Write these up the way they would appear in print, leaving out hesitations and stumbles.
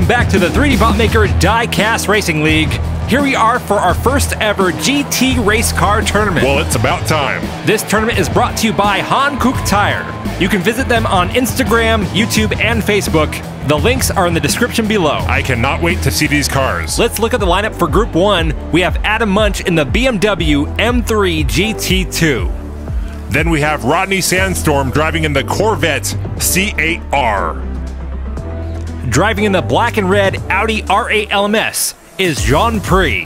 welcome back to the 3DBotMaker Diecast Racing League. Here we are for our first ever GT race car tournament. Well, it's about time. This tournament is brought to you by Hankook Tire. You can visit them on Instagram, YouTube, and Facebook. The links are in the description below. I cannot wait to see these cars. Let's look at the lineup for Group 1. We have Adam Munch in the BMW M3 GT2. Then we have Rodney Sandstorm driving in the Corvette C8.R. Driving in the black and red Audi R8 LMS is Jean Prix.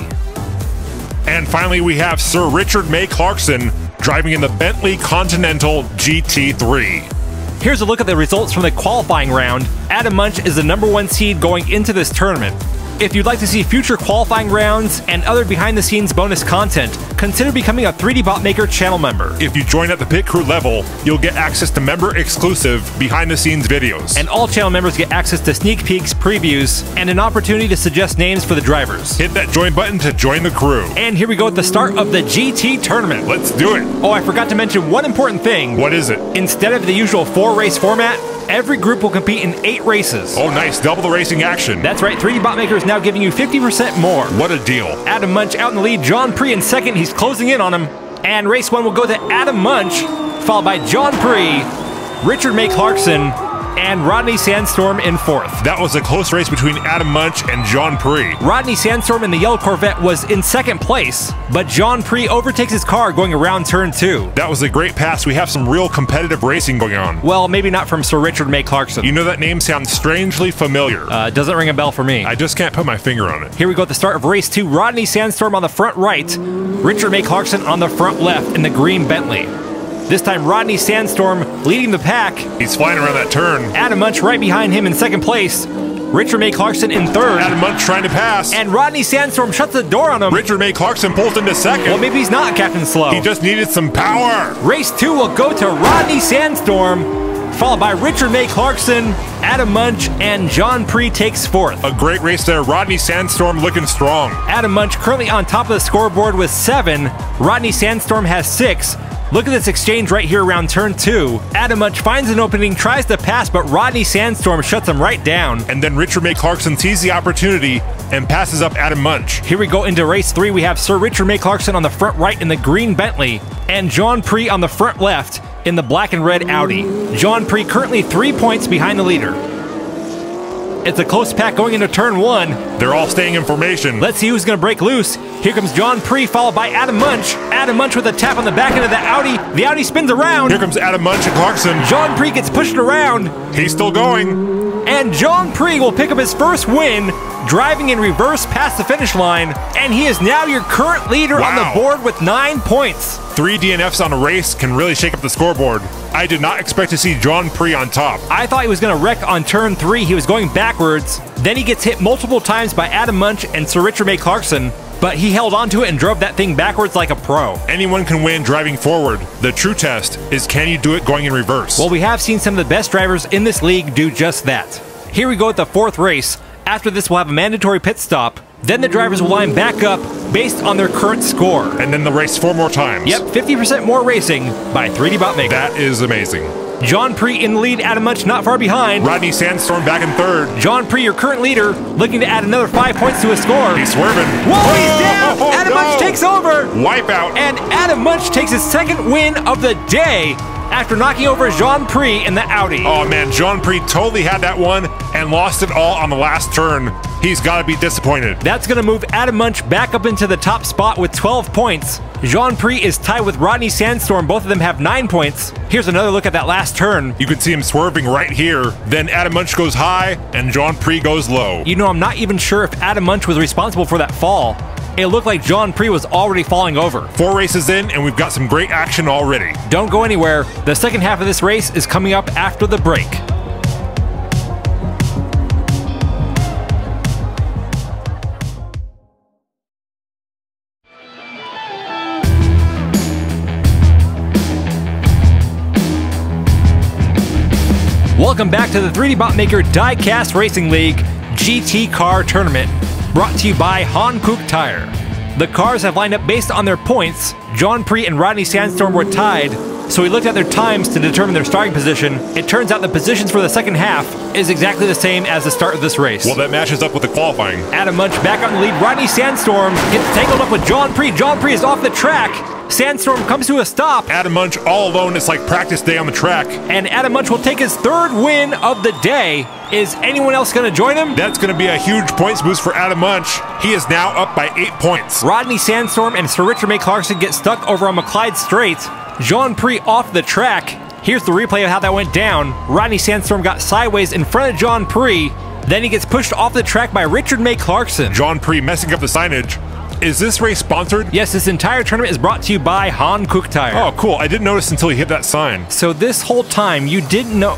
And finally, we have Sir Richard May Clarkson driving in the Bentley Continental GT3. Here's a look at the results from the qualifying round. Adam Munch is the #1 seed going into this tournament. If you'd like to see future qualifying rounds and other behind-the-scenes bonus content, consider becoming a 3DBotMaker channel member. If you join at the pit crew level, you'll get access to member-exclusive behind-the-scenes videos. And all channel members get access to sneak peeks, previews, and an opportunity to suggest names for the drivers. Hit that join button to join the crew. And here we go at the start of the GT tournament. Let's do it. Oh, I forgot to mention one important thing. What is it? Instead of the usual 4-race format, every group will compete in 8 races. Oh, nice. Double the racing action. That's right. 3DBotMaker is now giving you 50% more. What a deal. Adam Munch out in the lead. Jean Prix in second. He's closing in on him. And race 1 will go to Adam Munch, followed by Jean Prix, Richard May Clarkson, and Rodney Sandstorm in fourth. That was a close race between Adam Munch and Jean Prix. Rodney Sandstorm in the yellow Corvette was in second place, but Jean Prix overtakes his car going around turn 2. That was a great pass. We have some real competitive racing going on. Well, maybe not from Sir Richard May Clarkson. You know, that name sounds strangely familiar. Doesn't ring a bell for me. I just can't put my finger on it. Here we go at the start of race 2. Rodney Sandstorm on the front right, Richard May Clarkson on the front left in the green Bentley. This time, Rodney Sandstorm leading the pack. He's flying around that turn. Adam Munch right behind him in second place. Richard May Clarkson in third. Adam Munch trying to pass. And Rodney Sandstorm shuts the door on him. Richard May Clarkson pulls into second. Well, maybe he's not Captain Slow. He just needed some power. Race 2 will go to Rodney Sandstorm, followed by Richard May Clarkson, Adam Munch, and Jean Prix takes fourth. A great race there. Rodney Sandstorm looking strong. Adam Munch currently on top of the scoreboard with 7. Rodney Sandstorm has 6. Look at this exchange right here around turn 2. Adam Munch finds an opening, tries to pass, but Rodney Sandstorm shuts him right down. And then Richard May Clarkson sees the opportunity and passes up Adam Munch. Here we go into race 3. We have Sir Richard May Clarkson on the front right in the green Bentley, and Jean Prix on the front left in the black and red Audi. Jean Prix currently 3 points behind the leader. It's a close pack going into turn 1. They're all staying in formation. Let's see who's going to break loose. Here comes Jean Prix, followed by Adam Munch. Adam Munch with a tap on the back end of the Audi. The Audi spins around. Here comes Adam Munch and Clarkson. Jean Prix gets pushed around. He's still going. And Jean Prix will pick up his first win, driving in reverse past the finish line. And he is now your current leader on the board with 9 points. 3 DNFs on a race can really shake up the scoreboard. I did not expect to see Jean Prix on top. I thought he was going to wreck on turn 3. He was going backwards. Then he gets hit multiple times by Adam Munch and Sir Richard May Clarkson, but he held onto it and drove that thing backwards like a pro. Anyone can win driving forward. The true test is, can you do it going in reverse? Well, we have seen some of the best drivers in this league do just that. Here we go at the 4th race. After this, we'll have a mandatory pit stop. Then the drivers will line back up based on their current score. And then the race 4 more times. Yep, 50% more racing by 3DBotMaker. That is amazing. Jean Prix in the lead, Adam Munch not far behind. Rodney Sandstorm back in third. Jean Prix, your current leader, looking to add another 5 points to his score. He's swerving. Whoa, he's down! Adam Munch takes over! Wipeout. And Adam Munch takes his 2nd win of the day after knocking over Jean Prix in the Audi. Oh man, Jean Prix totally had that one and lost it all on the last turn. He's got to be disappointed. That's going to move Adam Munch back up into the top spot with 12 points. Jean Prix is tied with Rodney Sandstorm. Both of them have 9 points. Here's another look at that last turn. You can see him swerving right here. Then Adam Munch goes high and Jean Prix goes low. You know, I'm not even sure if Adam Munch was responsible for that fall. It looked like Jean Prix was already falling over. 4 races in, and we've got some great action already. Don't go anywhere. The second half of this race is coming up after the break. Welcome back to the 3DBotMaker Diecast Racing League GT Car Tournament, brought to you by Hankook Tire. The cars have lined up based on their points. Jean Prix and Rodney Sandstorm were tied, so we looked at their times to determine their starting position. It turns out the positions for the second half is exactly the same as the start of this race. Well, that matches up with the qualifying. Adam Munch back on the lead. Rodney Sandstorm gets tangled up with Jean Prix. Jean Prix is off the track. Sandstorm comes to a stop. Adam Munch all alone. It's like practice day on the track. And Adam Munch will take his third win of the day. Is anyone else going to join him? That's going to be a huge points boost for Adam Munch. He is now up by 8 points. Rodney Sandstorm and Sir Richard May Clarkson get stuck over on McClyde Strait. Jean Prix off the track. Here's the replay of how that went down. Rodney Sandstorm got sideways in front of Jean Prix. Then he gets pushed off the track by Richard May Clarkson. Jean Prix messing up the signage. Is this race sponsored? Yes, this entire tournament is brought to you by Hankook Tire. Oh, cool. I didn't notice until you hit that sign. So this whole time, you didn't know...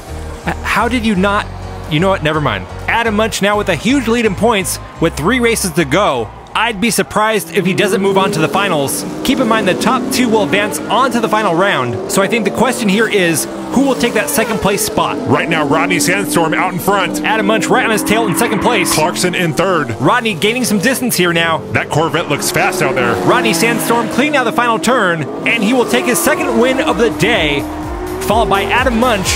How did you not... You know what? Never mind. Adam Munch now with a huge lead in points with 3 races to go. I'd be surprised if he doesn't move on to the finals. Keep in mind the top 2 will advance on to the final round. So I think the question here is, who will take that second place spot? Right now, Rodney Sandstorm out in front. Adam Munch right on his tail in second place. Clarkson in third. Rodney gaining some distance here now. That Corvette looks fast out there. Rodney Sandstorm clean out the final turn, and he will take his second win of the day, followed by Adam Munch,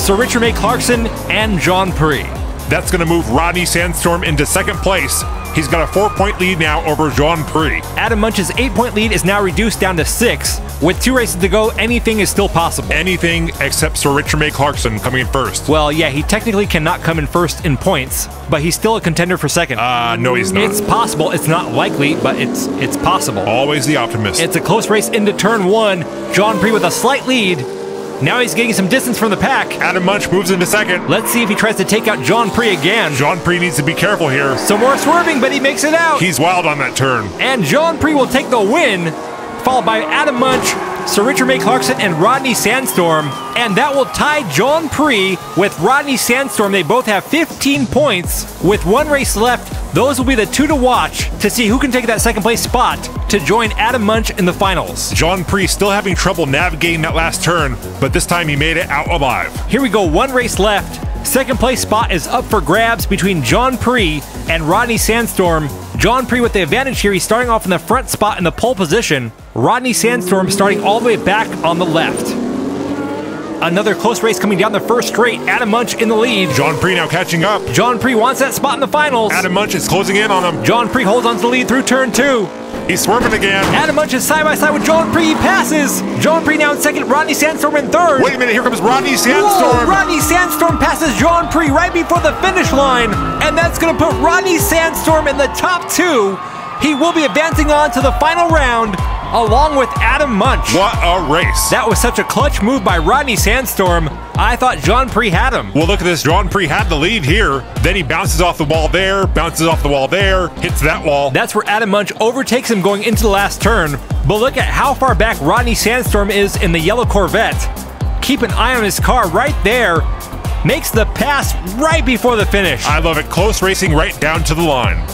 Sir Richard May Clarkson, and Jean Prix. That's going to move Rodney Sandstorm into second place. He's got a 4-point lead now over Jean Prix. Adam Munch's 8-point lead is now reduced down to 6. With 2 races to go, anything is still possible. Anything except Sir Richard May Clarkson coming in first. Well, yeah, he technically cannot come in first in points, but he's still a contender for second. No, he's not. It's possible. It's not likely, but it's possible. Always the optimist. It's a close race into turn 1. Jean Prix with a slight lead. Now he's getting some distance from the pack. Adam Munch moves into second. Let's see if he tries to take out Jean Prix again. Jean Prix needs to be careful here. Some more swerving, but he makes it out. He's wild on that turn. And Jean Prix will take the win, followed by Adam Munch, Sir Richard May Clarkson, and Rodney Sandstorm. And that will tie Jean Prix with Rodney Sandstorm. They both have 15 points. With 1 race left, those will be the 2 to watch to see who can take that second place spot to join Adam Munch in the finals. Jean Prix still having trouble navigating that last turn, but this time he made it out alive. Here we go, 1 race left. Second place spot is up for grabs between Jean Prix and Rodney Sandstorm. Jean Prix with the advantage here. He's starting off in the front spot in the pole position. Rodney Sandstorm starting all the way back on the left. Another close race coming down the first straight. Adam Munch in the lead. Jean Prix now catching up. Jean Prix wants that spot in the finals. Adam Munch is closing in on him. Jean Prix holds on to the lead through turn 2. He's swerving again. Adam Munch is side by side with Jean Prix. He passes. Jean Prix now in second. Rodney Sandstorm in third. Wait a minute. Here comes Rodney Sandstorm. Whoa, Rodney Sandstorm passes Jean Prix right before the finish line. And that's going to put Rodney Sandstorm in the top 2. He will be advancing on to the final round, along with Adam Munch. What a race. That was such a clutch move by Rodney Sandstorm. I thought Jean Prix had him. Well, look at this. Jean Prix had the lead here. Then he bounces off the wall there, bounces off the wall there, hits that wall. That's where Adam Munch overtakes him going into the last turn. But look at how far back Rodney Sandstorm is in the yellow Corvette. Keep an eye on his car right there. Makes the pass right before the finish. I love it. Close racing right down to the line.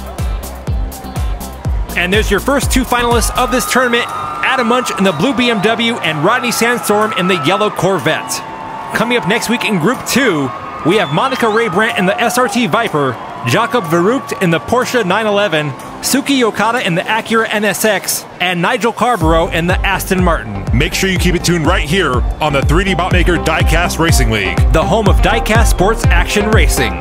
And there's your first 2 finalists of this tournament, Adam Munch in the blue BMW and Rodney Sandstorm in the yellow Corvette. Coming up next week in Group 2, we have Monica Raybrandt in the SRT Viper, Jakob Verucht in the Porsche 911, Suki Yokata in the Acura NSX, and Nigel Carborough in the Aston Martin. Make sure you keep it tuned right here on the 3DBotMaker Diecast Racing League, the home of diecast sports action racing.